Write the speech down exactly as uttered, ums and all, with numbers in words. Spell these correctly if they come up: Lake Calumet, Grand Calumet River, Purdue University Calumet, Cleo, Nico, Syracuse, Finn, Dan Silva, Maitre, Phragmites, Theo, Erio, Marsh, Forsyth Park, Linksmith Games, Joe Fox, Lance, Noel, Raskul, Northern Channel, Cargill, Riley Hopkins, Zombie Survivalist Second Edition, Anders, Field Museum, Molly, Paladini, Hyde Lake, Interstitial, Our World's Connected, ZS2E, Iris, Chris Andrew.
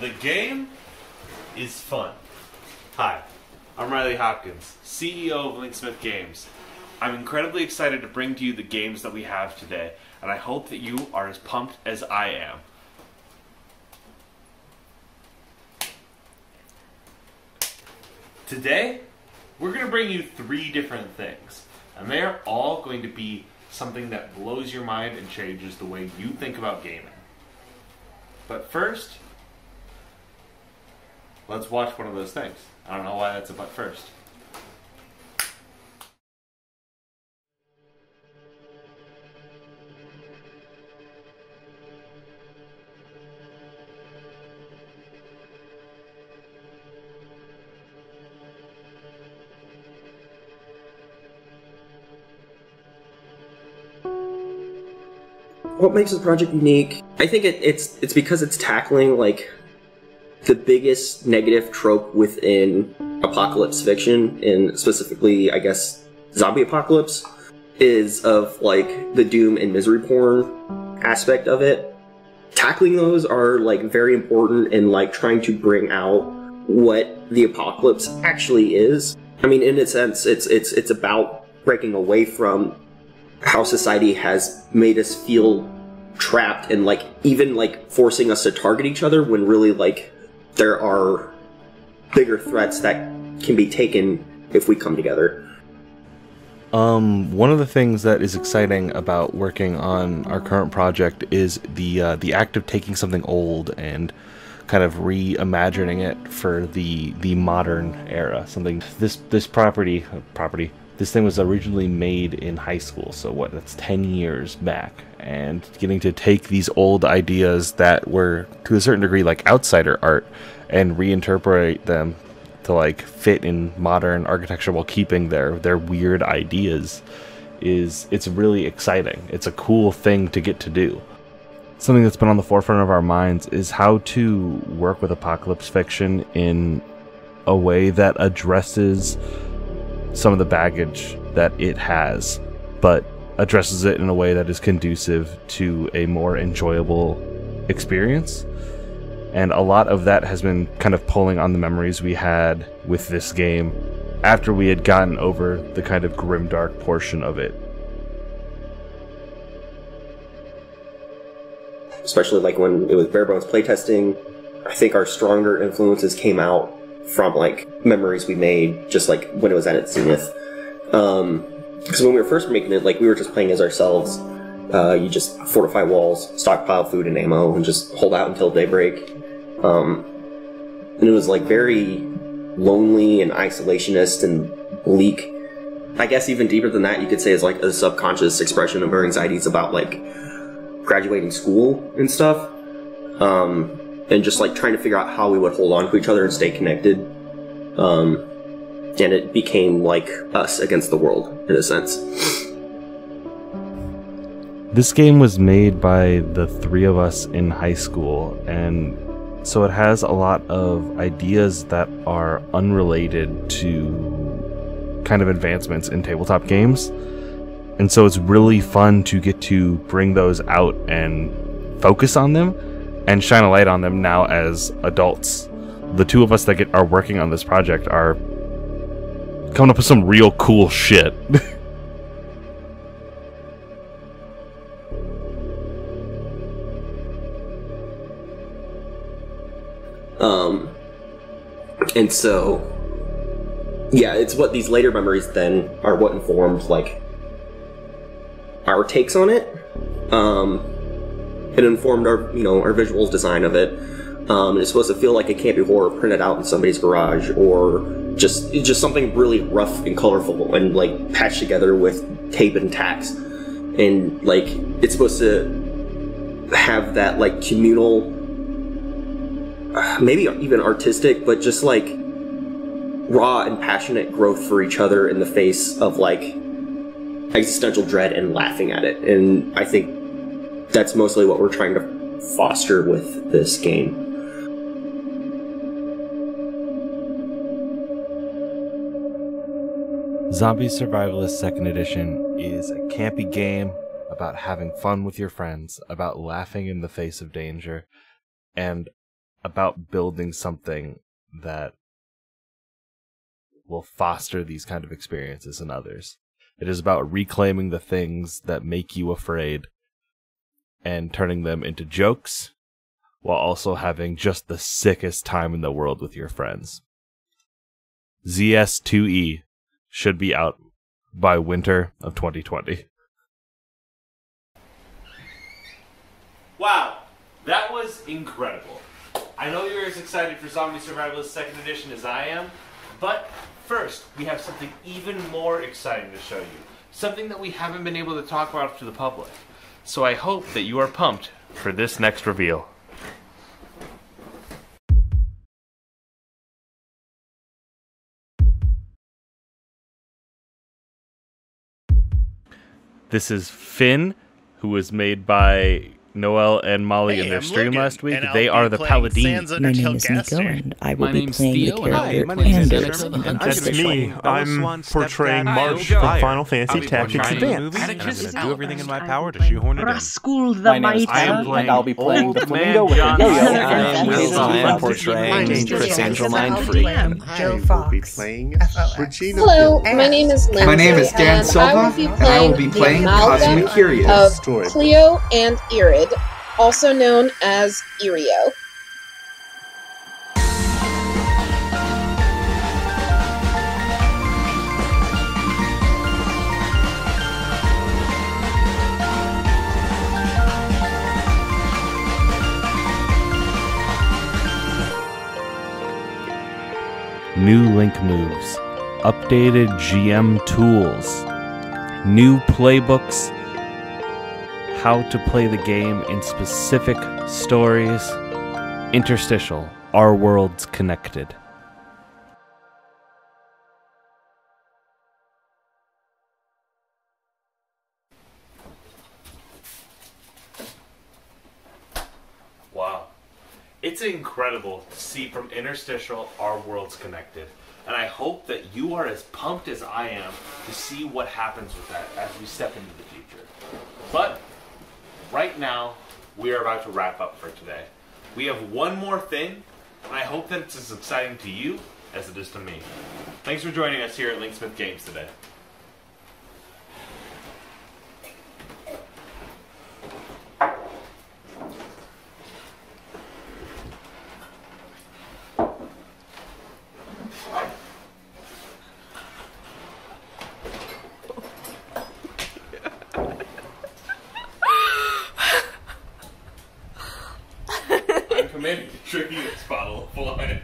The game is fun. Hi, I'm Riley Hopkins, C E O of Linksmith Games. I'm incredibly excited to bring to you the games that we have today, and I hope that you are as pumped as I am. Today, we're going to bring you three different things, and they're all going to be something that blows your mind and changes the way you think about gaming. But first, let's watch one of those things. I don't know why that's a but first. What makes this project unique? I think it, it's it's because it's tackling like the biggest negative trope within apocalypse fiction, and specifically, I guess, zombie apocalypse, is of like the doom and misery porn aspect of it. Tackling those are like very important in like trying to bring out what the apocalypse actually is. I mean, in a sense, it's it's it's about breaking away from how society has made us feel trapped and like even like forcing us to target each other when really like there are bigger threats that can be taken if we come together. Um, one of the things that is exciting about working on our current project is the uh, the act of taking something old and kind of reimagining it for the the modern era. Something this this property uh, property. This thing was originally made in high school, so what, that's ten years back. And getting to take these old ideas that were, to a certain degree, like outsider art, and reinterpret them to like fit in modern architecture while keeping their, their weird ideas is, it's really exciting. It's a cool thing to get to do. Something that's been on the forefront of our minds is how to work with apocalypse fiction in a way that addresses some of the baggage that it has, but addresses it in a way that is conducive to a more enjoyable experience. And a lot of that has been kind of pulling on the memories we had with this game after we had gotten over the kind of grimdark portion of it. Especially like when it was bare bones playtesting, I think our stronger influences came out from like memories we made just like when it was at its zenith. Um, because when we were first making it, like we were just playing as ourselves. Uh, you just fortify walls, stockpile food and ammo, and just hold out until daybreak. Um, and it was like very lonely and isolationist and bleak. I guess even deeper than that, you could say is like a subconscious expression of our anxieties about like graduating school and stuff. Um, And just like trying to figure out how we would hold on to each other and stay connected. Um, and it became like us against the world, in a sense. This game was made by the three of us in high school, and so it has a lot of ideas that are unrelated to kind of advancements in tabletop games. And so it's really fun to get to bring those out and focus on them and shine a light on them now as adults. The two of us that get, are working on this project are coming up with some real cool shit. um, and so, yeah, it's what these later memories then are what informed like our takes on it. Um, It informed our, you know, our visuals design of it. Um, it's supposed to feel like a campy horror printed out in somebody's garage, or just just something really rough and colorful and like patched together with tape and tacks. And like it's supposed to have that like communal, maybe even artistic, but just like raw and passionate growth for each other in the face of like existential dread and laughing at it. And I think that's mostly what we're trying to foster with this game. Zombie Survivalist Second Edition is a campy game about having fun with your friends, about laughing in the face of danger, and about building something that will foster these kind of experiences in others. It is about reclaiming the things that make you afraid and turning them into jokes while also having just the sickest time in the world with your friends. Z S two E should be out by winter of twenty twenty. Wow, that was incredible. I know you're as excited for Zombie Survivalist Second Edition as I am, but first, we have something even more exciting to show you. Something that we haven't been able to talk about to the public. So I hope that you are pumped for this next reveal. This is Finn, who was made by Noel and Molly hey, in their I'm stream Logan, last week. They are the Paladini. My name is Nico, and I will my be playing Theo, the character Anders in Interstitial. Me. I'm portraying Marsh from Fire. Final Fantasy Tactics Advance. I'm going to do everything in my power to shoehorn it in. Raskul the Maitre. And I'll be playing the Flamingo with a yo-yo. I'm portraying Chris Andrew Mindfree. Joe Fox. I will be playing Regina. Hello, my name is Lance. My name is Dan Silva, and I will be playing Cosmic Curious. Cleo and Iris. Also known as Erio. New link moves, updated G M tools, new playbooks, how to play the game in specific stories. Interstitial, Our World's Connected. Wow. It's incredible to see from Interstitial, Our World's Connected. And I hope that you are as pumped as I am to see what happens with that as we step into the future. But right now, we are about to wrap up for today. We have one more thing, and I hope that it's as exciting to you as it is to me. Thanks for joining us here at Linksmith Games today. Maybe the trickiest bottle of wine.